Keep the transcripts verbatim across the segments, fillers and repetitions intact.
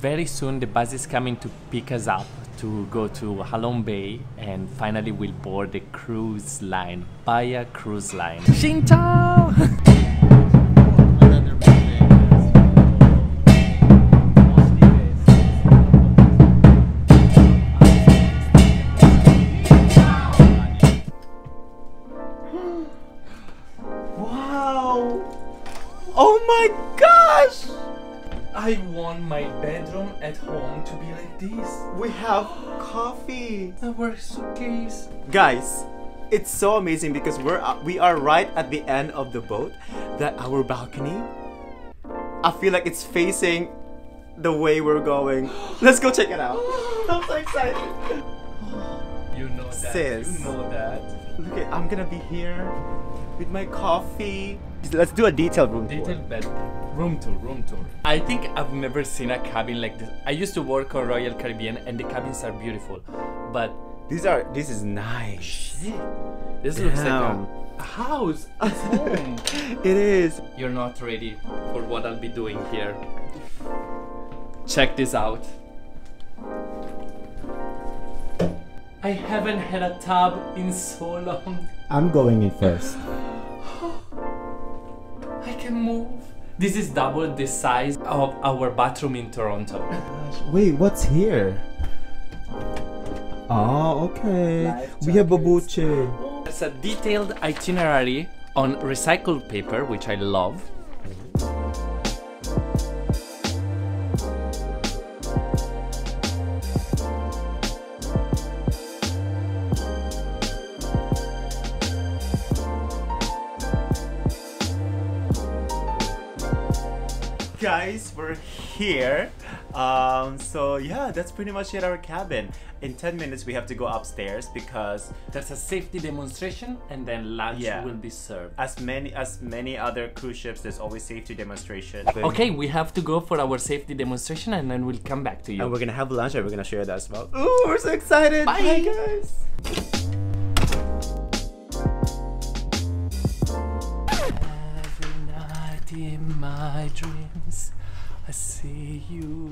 very soon the bus is coming to pick us up to go to Halong Bay, and finally we'll board the cruise line, Bhaya Cruise Line. Xin chào! I want my bedroom at home to be like this. We have coffee. Our suitcase. Guys, it's so amazing because we're we are right at the end of the boat. That our balcony. I feel like it's facing the way we're going. Let's go check it out. I'm so excited. You know that. Sis. You know that. Look, at, I'm gonna be here with my coffee. Let's do a detailed room tour. Detailed bedroom. Room tour, room tour. I think I've never seen a cabin like this. I used to work on Royal Caribbean and the cabins are beautiful. But these are, this is nice. Shit. This Damn. looks like a, a house, a home. It is. You're not ready for what I'll be doing here. Check this out. I haven't had a tub in so long. I'm going in first. I can move. This is double the size of our bathroom in Toronto. Wait, what's here? Oh, okay. We have babuche. There's a detailed itinerary on recycled paper, which I love. Guys, we're here. Um, so yeah, that's pretty much it, our cabin. In ten minutes we have to go upstairs because there's a safety demonstration and then lunch yeah. will be served. As many as many other cruise ships, there's always safety demonstration. But okay, we have to go for our safety demonstration and then we'll come back to you. And we're gonna have lunch and we're gonna share that as well. Ooh, we're so excited! Bye, Bye guys! In my dreams, I see you.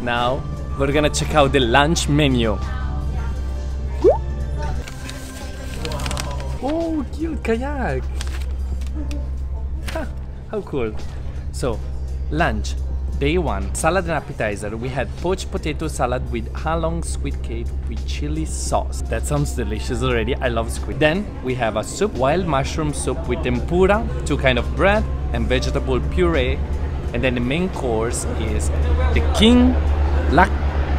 Now, we're gonna check out the lunch menu. Wow. Oh, cute kayak! Huh, how cool. So, lunch. Day one, salad and appetizer. We had poached potato salad with halong squid cake with chili sauce. That sounds delicious already. I love squid. Then we have a soup, wild mushroom soup with tempura, two kind of bread, and vegetable puree. And then the main course is the king lak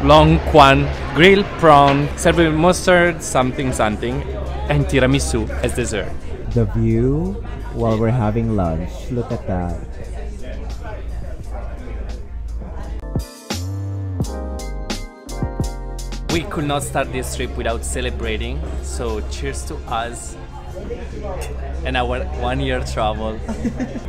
long kwan grilled prawn, served with mustard, something something, and tiramisu as dessert. The view while we're having lunch. Look at that. We could not start this trip without celebrating, so cheers to us and our one-year travel.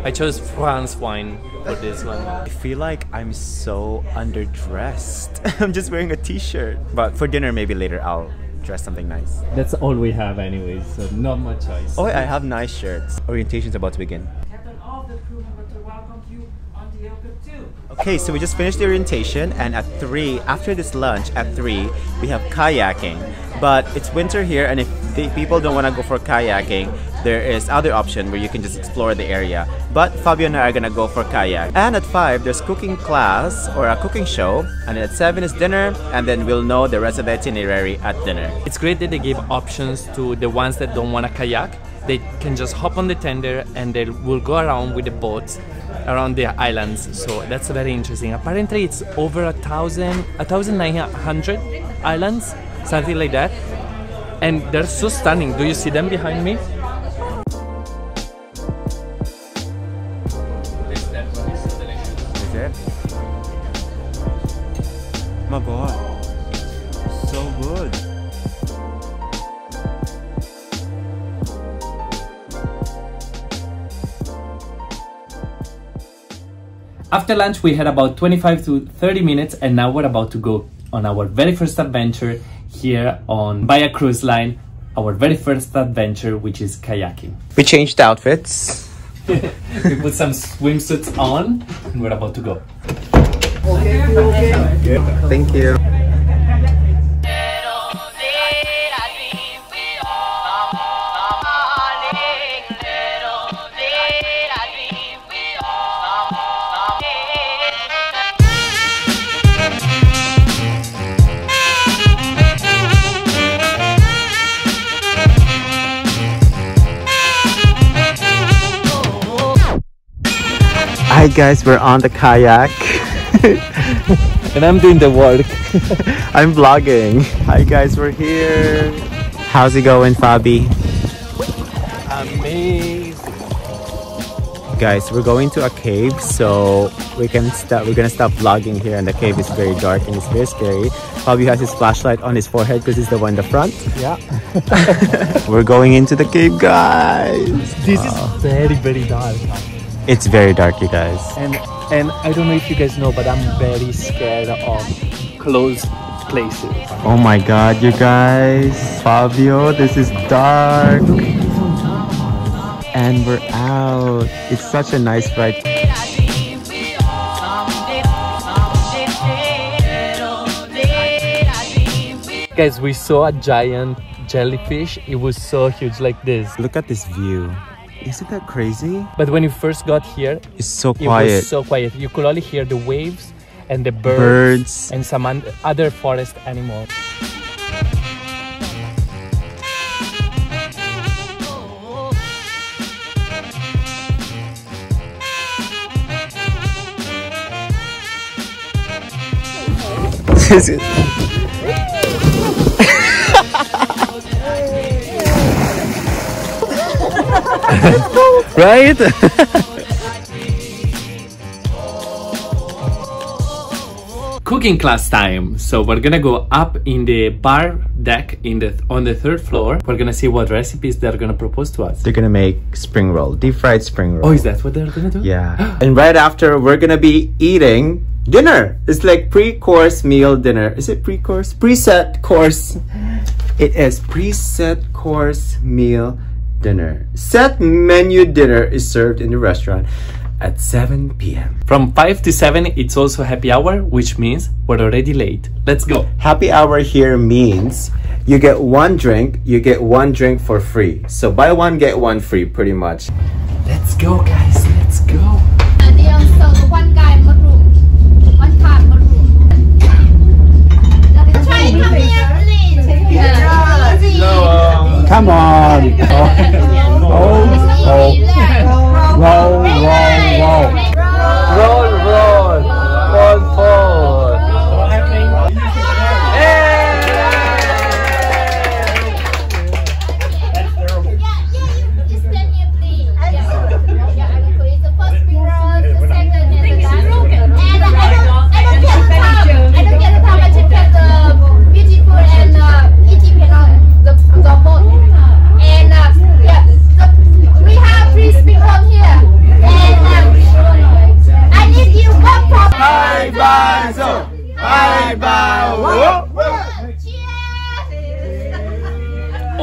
I chose France wine for this one. I feel like I'm so underdressed. I'm just wearing a t-shirt. But for dinner, maybe later I'll dress something nice. That's all we have anyways, so not much choice. Oh, I have nice shirts. Orientation's about to begin. Captain, all the crew members to welcome you on the aircraft too. Okay, so we just finished the orientation, and at three, after this lunch, at three, we have kayaking. But it's winter here, and if the people don't want to go for kayaking, there is other option where you can just explore the area. But Fabio and I are going to go for kayak. And at five, there's cooking class or a cooking show. And at seven is dinner, and then we'll know the rest of the itinerary at dinner. It's great that they give options to the ones that don't want to kayak. They can just hop on the tender and they will go around with the boats around the islands, so that's very interesting. Apparently it's over a thousand, a thousand nine hundred islands, something like that, and they're so stunning. Do you see them behind me? Is it? Oh my god, so good. After lunch we had about twenty-five to thirty minutes and now we're about to go on our very first adventure here on Bhaya Cruise Line, our very first adventure, which is kayaking. We changed outfits. We put some swimsuits on and we're about to go. Okay, okay. Okay. Thank you. Hi guys, we're on the kayak. And I'm doing the work. I'm vlogging. Hi guys, we're here. How's it going, Fabi? Amazing. Guys, we're going to a cave, so we can stop we're gonna stop vlogging here, and the cave is very dark and it's very scary. Fabi has his flashlight on his forehead because he's the one in the front. Yeah. We're going into the cave, guys. This oh. is very, very dark. It's very dark, you guys. And and I don't know if you guys know, but I'm very scared of closed places. Oh my god, you guys. Fabio, this is dark. And we're out. It's such a nice ride. Guys, we saw a giant jellyfish. It was so huge, like this. Look at this view. Isn't that crazy? But when you first got here, it's so quiet. It was so quiet. You could only hear the waves and the birds, birds. and some other forest animals. This is right? Cooking class time. So we're gonna go up in the bar deck in the on the third floor. We're gonna see what recipes they're gonna propose to us. They're gonna make spring roll, deep fried spring roll. Oh, is that what they're gonna do? Yeah. And right after, we're gonna be eating dinner. It's like pre-course meal dinner. Is it pre-course? Preset course. It is preset course meal dinner. Set menu dinner is served in the restaurant at seven p m From five to seven, it's also happy hour, which means we're already late. Let's go. Happy hour here means you get one drink, you get one drink for free. So buy one, get one free, pretty much. Let's go, guys. Let's go. One guy, one room. One car, one room. Try come here, please. Yeah. No. Come on. Oh. Roll, roll, roll, roll, roll, roll, roll forward.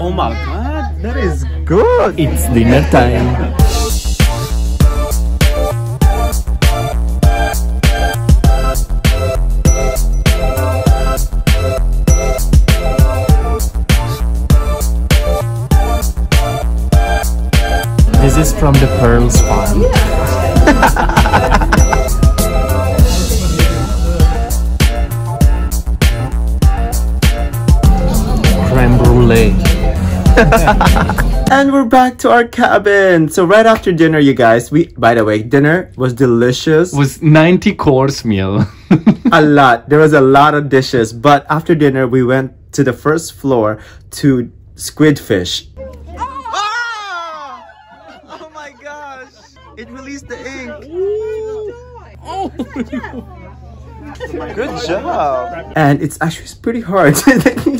Oh my god, that is good! It's dinner time! This is from the Pearls Farm. Yeah. Creme brulee. And we're back to our cabin. So right after dinner, you guys, we by the way, dinner was delicious. It was ninety course meal. A lot. There was a lot of dishes. But after dinner, we went to the first floor to squidfish. Oh, ah! Oh my gosh! It released the ink. Ooh. Oh. Good job. And it's actually it's pretty hard.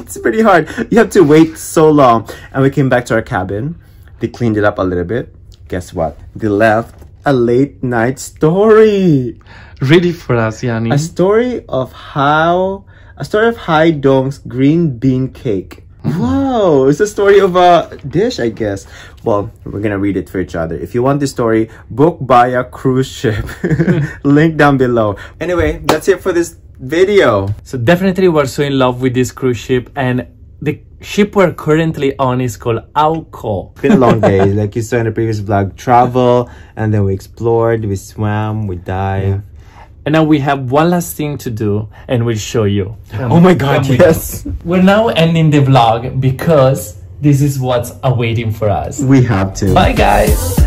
It's pretty hard. You have to wait so long. And we came back to our cabin. They cleaned it up a little bit. Guess what? They left a late night story. Ready for us, Yanni. A story of how A story of Hai Dong's green bean cake. Wow, it's a story of a dish, I guess. Well, we're gonna read it for each other. If you want this story, book Bhaya Cruise Ship. Link down below. Anyway, that's it for this video. So definitely we're so in love with this cruise ship, and the ship we're currently on is called Auko. It's been a long day, like you saw in the previous vlog. Travel, and then we explored, we swam, we dived. Yeah. And now we have one last thing to do, and we'll show you. Um, oh my God, yes. We We're now ending the vlog because this is what's awaiting for us. We have to. Bye, guys.